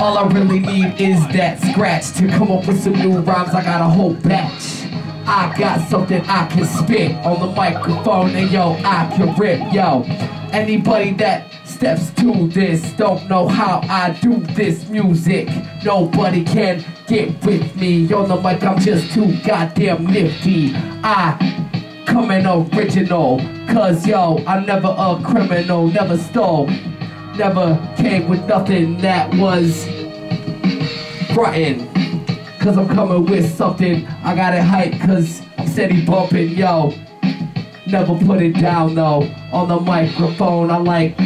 All I really need is that scratch to come up with some new rhymes. I got a whole batch. I got something I can spit on the microphone, and yo, I can rip, yo. Anybody that steps to this don't know how I do this music. Nobody can get with me on the mic. I'm just too goddamn nifty. I come in original, cause yo, I'm never a criminal, never stole, never came with nothing that was rotten. Cause I'm coming with something, I got it hyped cause I'm steady bumping, yo. Never put it down though, on the microphone I like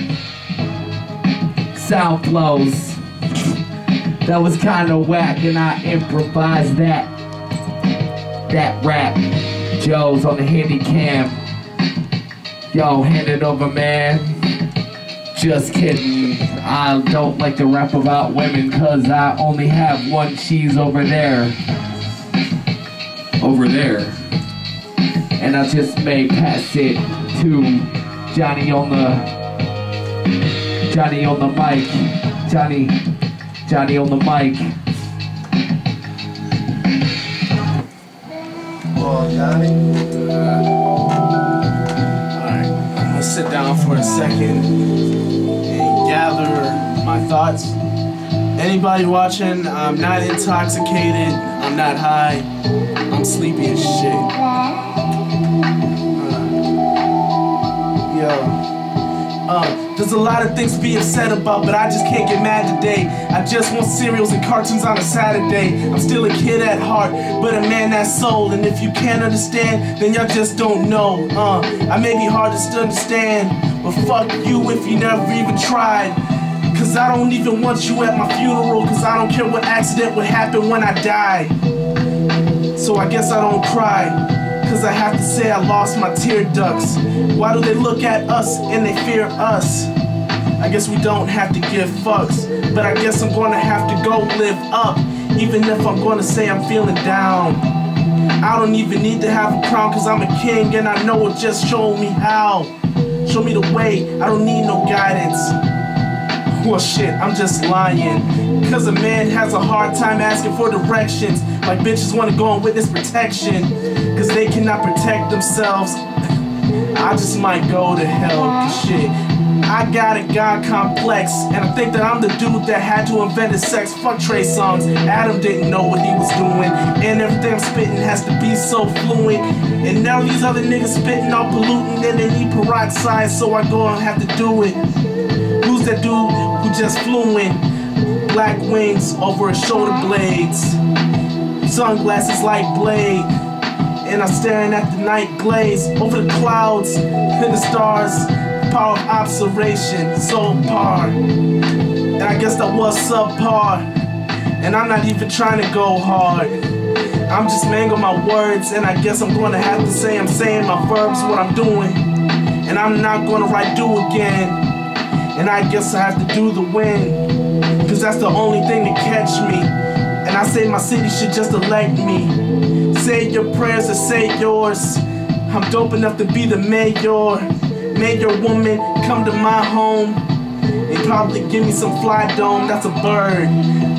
sound flows. That was kinda whack and I improvised that rap. Joe's on the handy cam. Yo, hand it over, man. Just kidding, I don't like to rap about women cause I only have one. She's over there. Over there. And I just may pass it to Johnny on the mic. Oh, Johnny. Alright, I'm gonna sit down for a second. Gather my thoughts. Anybody watching, I'm not intoxicated, I'm not high, I'm sleepy as shit. There's a lot of things to be upset about, but I just can't get mad today. I just want cereals and cartoons on a Saturday. I'm still a kid at heart, but a man that's sold. And if you can't understand, then y'all just don't know. I may be hard to understand, but fuck you if you never even tried. Cause I don't even want you at my funeral, cause I don't care what accident would happen when I die. So I guess I don't cry, cause I have to say I lost my tear ducts. Why do they look at us and they fear us? I guess we don't have to give fucks, but I guess I'm gonna have to go live up, even if I'm gonna say I'm feeling down. I don't even need to have a crown, cause I'm a king and I know it. Just showed me how. Show me the way, I don't need no guidance. Well shit, I'm just lying. Cause a man has a hard time asking for directions. Like bitches wanna go on witness protection, cause they cannot protect themselves. I just might go to hell, cause shit, I got a God complex, and I think that I'm the dude that had to invent his sex. Fuck Trey Songz, Adam didn't know what he was doing, and everything I'm spitting has to be so fluent. And now these other niggas spitting all polluting, and they need peroxide, so I go and have to do it. Who's that dude who just flew in? Black wings over his shoulder blades, sunglasses like Blade, and I'm staring at the night glaze over the clouds and the stars. Power of observation, so par. And I guess that was subpar. And I'm not even trying to go hard. I'm just mangled my words, and I guess I'm gonna have to say I'm saying my verbs, what I'm doing. And I'm not gonna write do again. And I guess I have to do the win, cause that's the only thing to catch me. And I say my city should just elect me. Say your prayers or say yours. I'm dope enough to be the mayor. May your woman come to my home and probably give me some fly dome, that's a bird.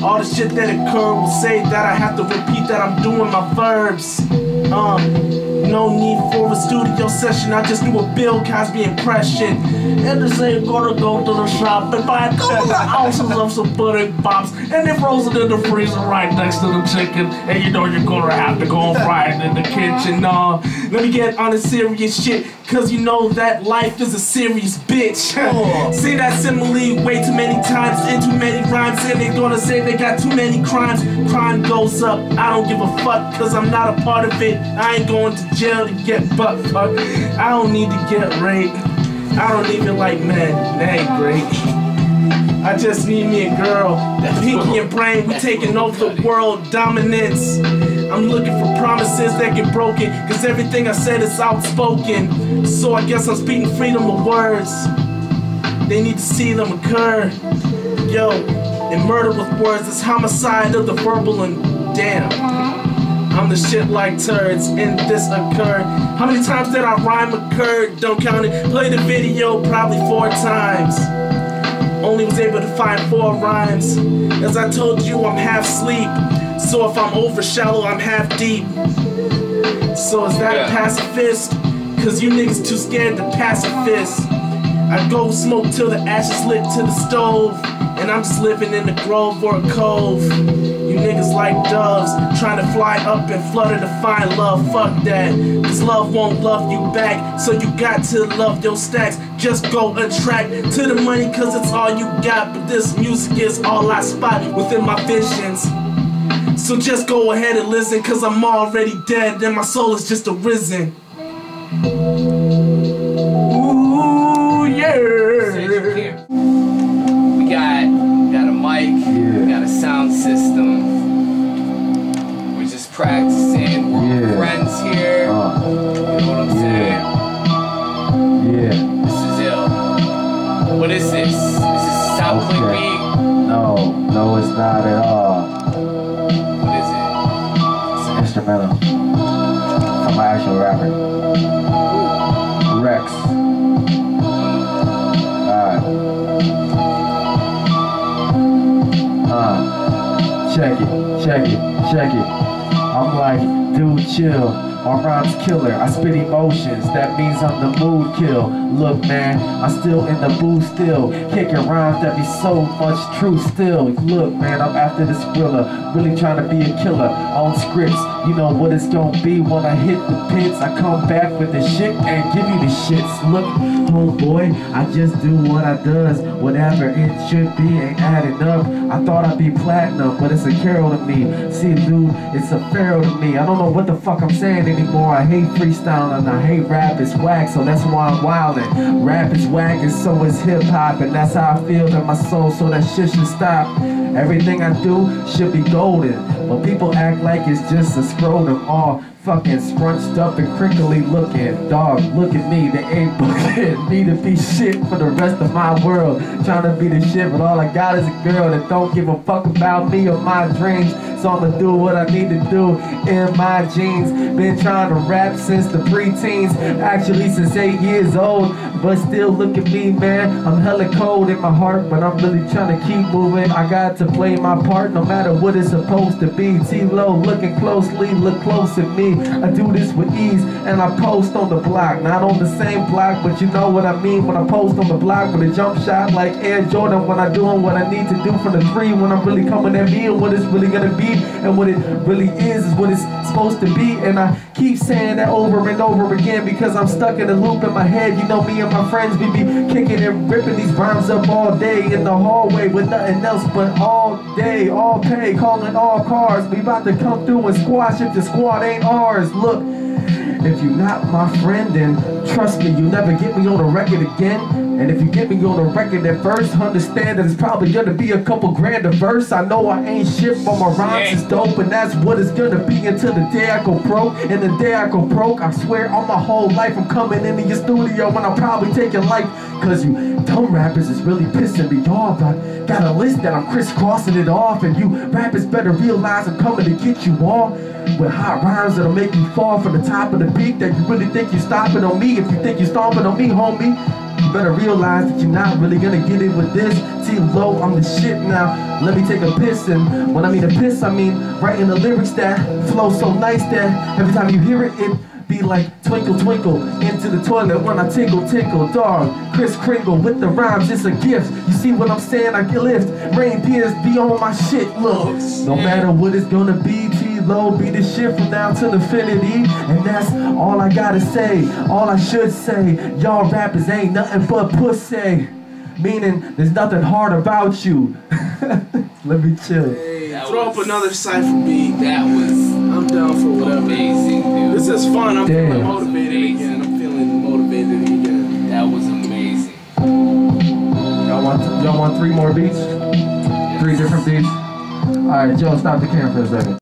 All the shit that occurred will say that I have to repeat that I'm doing my verbs. No need for a studio session, I just do a Bill Cosby impression. And this ain't gonna go to the shop and buy a couple of ounces of some pudding pops, and then froze it in the freezer right next to the chicken. And you know you're gonna have to go and fry it in the kitchen. Let me get on the serious shit, cause you know that life is a serious bitch. Say that simile way too many times in too many rhymes, and they're gonna say they got too many crimes. Crime goes up, I don't give a fuck, cause I'm not a part of it. I ain't going to jail to get butt fucked. I don't need to get raped. I don't even like men, they ain't great. I just need me a girl, that pinky and brain, we taking over the world, dominance. I'm looking for promises that get broken, cause everything I said is outspoken. So I guess I'm speaking freedom of words, they need to see them occur. Yo, and murder with words is homicide of the verbal, and damn, I'm the shit like turds, and this occurred. How many times did I rhyme occurred? Don't count it. Play the video probably 4 times. Only was able to find 4 rhymes. As I told you, I'm half sleep. So if I'm over shallow, I'm half deep. So is that a pacifist? Cause you niggas too scared to pacifist. I go smoke till the ashes lit to the stove. And I'm just living in the grove or a cove. You niggas like doves, trying to fly up and flutter to find love. Fuck that, cause love won't love you back. So you got to love your stacks. Just go attract to the money cause it's all you got. But this music is all I spot within my visions. So just go ahead and listen, cause I'm already dead and my soul is just arisen. Ooh, yeah. We got a mic, we got a sound system. We're just practicing, we're friends here. You know what I'm saying? Yeah. This is ill. What is this? Is this a sound click beat? No, no, it's not at all. Instrumental from my actual rapper. Rex. Alright. Check it, check it, check it. I'm like, dude, chill. My rhyme's killer, I spit emotions, that means I'm the mood kill. Look man, I'm still in the booth still, kicking rhymes that be so much truth still. Look man, I'm after this thriller, really trying to be a killer. On scripts, you know what it's gonna be when I hit the pits. I come back with the shit and give you the shits. Look, homeboy, I just do what I does. Whatever it should be ain't adding up. I thought I'd be platinum, but it's a carol to me. See dude, it's a pharaoh to me. I don't know what the fuck I'm saying anymore. I hate freestyle and I hate rap, it's whack, so that's why I'm wildin'. Rap is whack and so is hip hop, and that's how I feel in my soul, so that shit should stop. Everything I do should be golden, but people act like it's just a scrotum, all fucking scrunched up and crinkly looking. Dog, look at me, they ain't booking me to be shit for the rest of my world. Tryna be the shit, but all I got is a girl that don't give a fuck about me or my dreams. So I'ma do what I need to do in my jeans. Been trying to rap since the preteens, actually since 8 years old. But still look at me, man, I'm hella cold in my heart, but I'm really trying to keep moving. I got to play my part no matter what it's supposed to be. TeeLow, looking closely, look close at me. I do this with ease and I post on the block. Not on the same block, but you know what I mean when I post on the block with a jump shot like Air Jordan. When I'm doing what I need to do for the three, when I'm really coming at me and what it's really gonna be, and what it really is what it's supposed to be. And I keep saying that over and over again because I'm stuck in a loop in my head. You know me and my friends, we be kicking and ripping these rhymes up all day in the hallway with nothing else but all day, all pay, calling all cars. We about to come through and squash if the squad ain't all. Look, if you're not my friend, then trust me, you'll never get me on the record again. And if you get me on the record at first, understand that it's probably gonna be a couple grand a verse. I know I ain't shit, but my rhymes is dope, and that's what it's gonna be until the day I go broke. And the day I go broke, I swear on my whole life, I'm coming into your studio and I'm probably taking life. Cause you dumb rappers is really pissing me off. I got a list that I'm crisscrossing it off, and you rappers better realize I'm coming to get you all. With hot rhymes that'll make you fall from the top of the peak that you really think you stomping on me. If you think you stomping on me, homie, you better realize that you're not really gonna get it with this. TeeLow, I'm the shit now. Let me take a piss, and when I mean a piss, I mean writing the lyrics that flow so nice that every time you hear it, it be like twinkle twinkle into the toilet when I tinkle tinkle. Dog, Kris Kringle with the rhymes, it's a gift. You see what I'm saying? I get lift. Reindeers be on my shit. Look, no matter what it's gonna be, TeeLow be the shit from now till infinity. And that's all I gotta say, all I should say. Y'all rappers ain't nothing but pussy, meaning there's nothing hard about you. Let me chill. Hey, throw up another cypher beat. That was, I'm down for whatever. Amazing, dude. This is fun. I'm feeling motivated again. That was amazing. Y'all want 3 more beats? Yes. 3 different beats? Alright, Joe, stop the camera for a second.